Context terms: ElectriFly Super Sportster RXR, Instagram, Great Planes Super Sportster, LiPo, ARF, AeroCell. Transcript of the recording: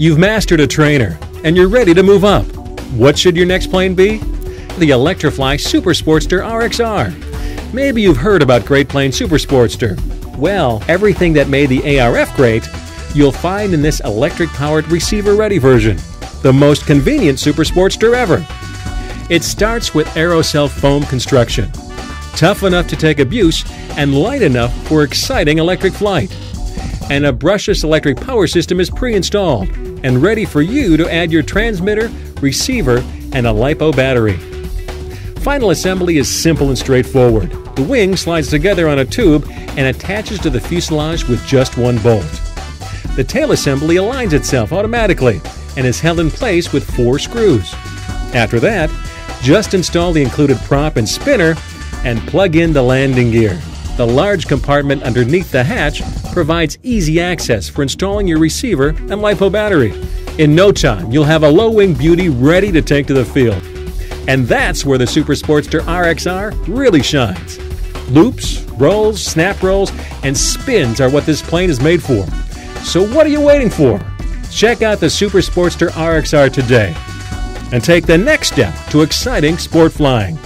You've mastered a trainer, and you're ready to move up. What should your next plane be? The ElectriFly Super Sportster RXR. Maybe you've heard about Great Planes Super Sportster. Well, everything that made the ARF great, you'll find in this electric-powered receiver-ready version. The most convenient Super Sportster ever. It starts with AeroCell foam construction. Tough enough to take abuse and light enough for exciting electric flight. And a brushless electric power system is pre-installed and ready for you to add your transmitter, receiver, and a LiPo battery. Final assembly is simple and straightforward. The wing slides together on a tube and attaches to the fuselage with just one bolt. The tail assembly aligns itself automatically and is held in place with 4 screws. After that, just install the included prop and spinner and plug in the landing gear. The large compartment underneath the hatch provides easy access for installing your receiver and LiPo battery. In no time, you'll have a low-wing beauty ready to take to the field. And that's where the Super Sportster RXR really shines. Loops, rolls, snap rolls, and spins are what this plane is made for. So what are you waiting for? Check out the Super Sportster RXR today and take the next step to exciting sport flying.